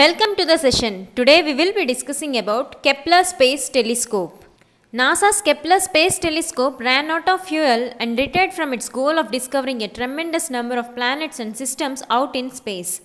Welcome to the session. Today we will be discussing about Kepler Space Telescope. NASA's Kepler Space Telescope ran out of fuel and retired from its goal of discovering a tremendous number of planets and systems out in space.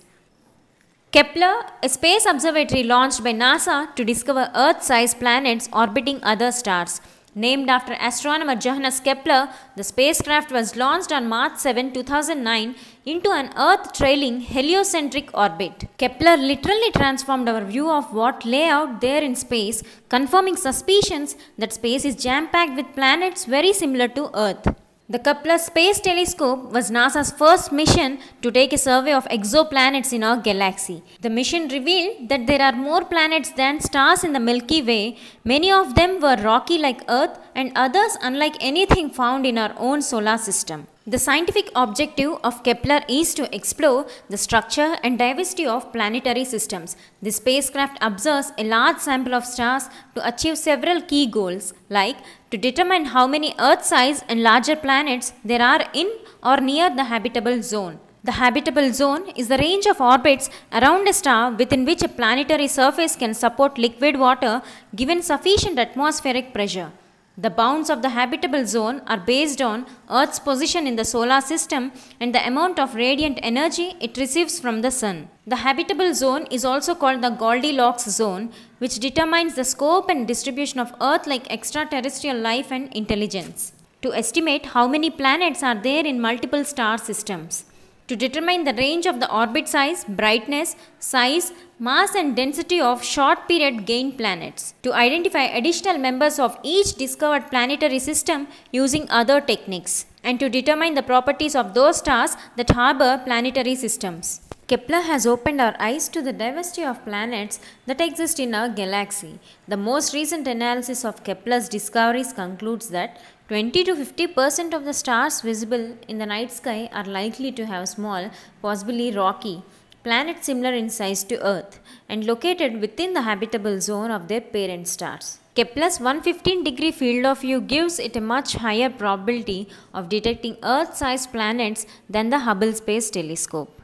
Kepler, a space observatory launched by NASA to discover Earth-sized planets orbiting other stars. Named after astronomer Johannes Kepler, the spacecraft was launched on March 7, 2009 into an Earth-trailing heliocentric orbit. Kepler literally transformed our view of what lay out there in space, confirming suspicions that space is jam-packed with planets very similar to Earth. The Kepler Space Telescope was NASA's first mission to take a survey of exoplanets in our galaxy. The mission revealed that there are more planets than stars in the Milky Way. Many of them were rocky like Earth and others unlike anything found in our own solar system. The scientific objective of Kepler is to explore the structure and diversity of planetary systems. The spacecraft observes a large sample of stars to achieve several key goals, like to determine how many Earth-sized and larger planets there are in or near the habitable zone. The habitable zone is the range of orbits around a star within which a planetary surface can support liquid water given sufficient atmospheric pressure. The bounds of the habitable zone are based on Earth's position in the solar system and the amount of radiant energy it receives from the Sun. The habitable zone is also called the Goldilocks zone, which determines the scope and distribution of Earth-like extraterrestrial life and intelligence. To estimate how many planets are there in multiple star systems. To determine the range of the orbit size, brightness, size, mass and density of short-period gain planets. To identify additional members of each discovered planetary system using other techniques. And to determine the properties of those stars that harbor planetary systems. Kepler has opened our eyes to the diversity of planets that exist in our galaxy. The most recent analysis of Kepler's discoveries concludes that 20 to 50% of the stars visible in the night sky are likely to have small, possibly rocky, planets similar in size to Earth and located within the habitable zone of their parent stars. Kepler's 115-degree field of view gives it a much higher probability of detecting Earth-sized planets than the Hubble Space Telescope.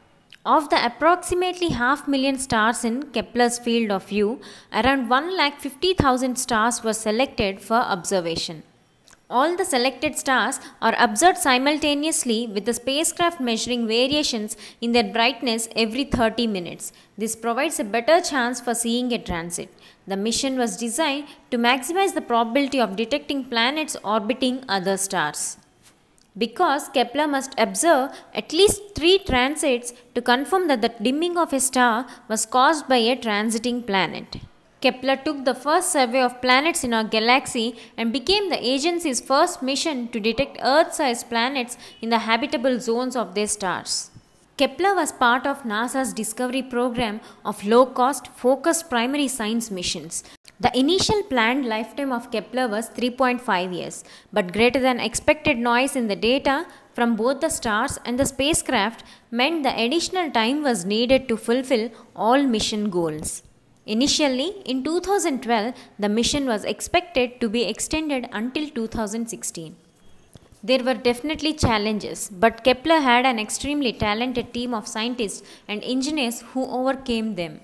Of the approximately 500,000 stars in Kepler's field of view, around 150,000 stars were selected for observation. All the selected stars are observed simultaneously with the spacecraft measuring variations in their brightness every 30 minutes. This provides a better chance for seeing a transit. The mission was designed to maximize the probability of detecting planets orbiting other stars. Because Kepler must observe at least 3 transits to confirm that the dimming of a star was caused by a transiting planet. Kepler took the first survey of planets in our galaxy and became the agency's first mission to detect Earth-sized planets in the habitable zones of their stars. Kepler was part of NASA's discovery program of low-cost, focused primary science missions. The initial planned lifetime of Kepler was 3.5 years, but greater than expected noise in the data from both the stars and the spacecraft meant the additional time was needed to fulfill all mission goals. Initially, in 2012, the mission was expected to be extended until 2016. There were definitely challenges, but Kepler had an extremely talented team of scientists and engineers who overcame them.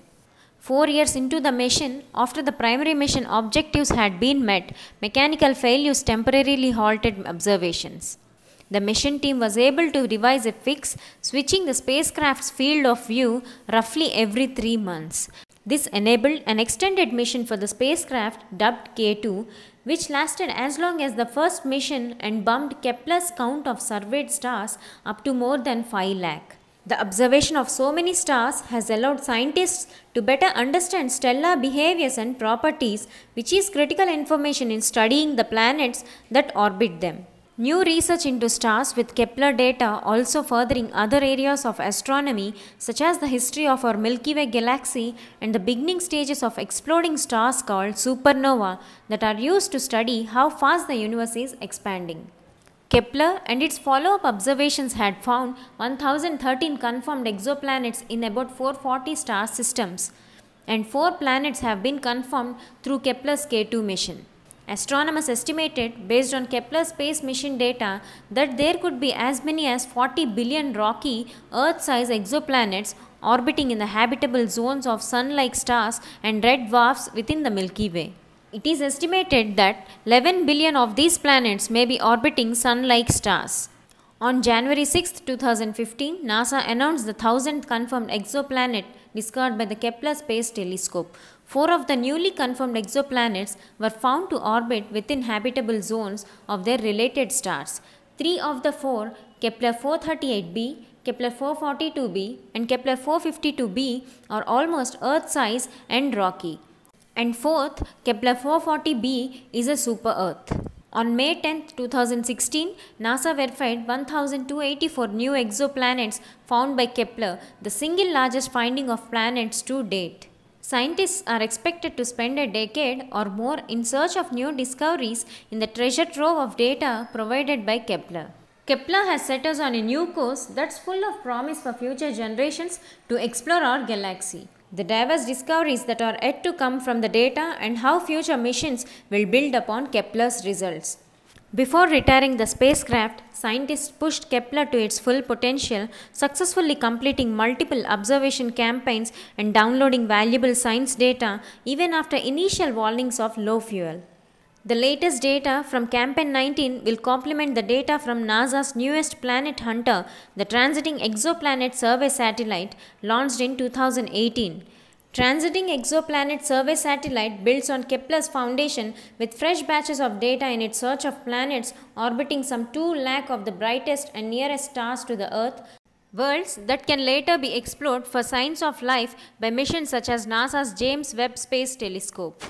4 years into the mission, after the primary mission objectives had been met, mechanical failures temporarily halted observations. The mission team was able to revise a fix, switching the spacecraft's field of view roughly every 3 months. This enabled an extended mission for the spacecraft dubbed K2, which lasted as long as the first mission and bumped Kepler's count of surveyed stars up to more than 5 lakh. The observation of so many stars has allowed scientists to better understand stellar behaviors and properties, which is critical information in studying the planets that orbit them. New research into stars with Kepler data also furthering other areas of astronomy, such as the history of our Milky Way galaxy and the beginning stages of exploding stars called supernova that are used to study how fast the universe is expanding. Kepler and its follow-up observations had found 1013 confirmed exoplanets in about 440 star systems, and 4 planets have been confirmed through Kepler's K2 mission. Astronomers estimated, based on Kepler space mission data, that there could be as many as 40 billion rocky Earth-sized exoplanets orbiting in the habitable zones of Sun-like stars and red dwarfs within the Milky Way. It is estimated that 11 billion of these planets may be orbiting Sun-like stars. On January 6, 2015, NASA announced the 1000th confirmed exoplanet discovered by the Kepler Space Telescope. 4 of the newly confirmed exoplanets were found to orbit within habitable zones of their related stars. 3 of the 4, Kepler-438b, Kepler-442b and Kepler-452b, are almost Earth-size and rocky. And fourth, Kepler-440b is a super-Earth. On May 10, 2016, NASA verified 1,284 new exoplanets found by Kepler, the single largest finding of planets to date. Scientists are expected to spend a decade or more in search of new discoveries in the treasure trove of data provided by Kepler. Kepler has set us on a new course that's full of promise for future generations to explore our galaxy. The diverse discoveries that are yet to come from the data and how future missions will build upon Kepler's results. Before retiring the spacecraft, scientists pushed Kepler to its full potential, successfully completing multiple observation campaigns and downloading valuable science data even after initial warnings of low fuel. The latest data from Campaign 19 will complement the data from NASA's newest planet hunter, the Transiting Exoplanet Survey Satellite, launched in 2018. Transiting Exoplanet Survey Satellite builds on Kepler's foundation with fresh batches of data in its search of planets orbiting some 2 lakh of the brightest and nearest stars to the Earth, worlds that can later be explored for signs of life by missions such as NASA's James Webb Space Telescope.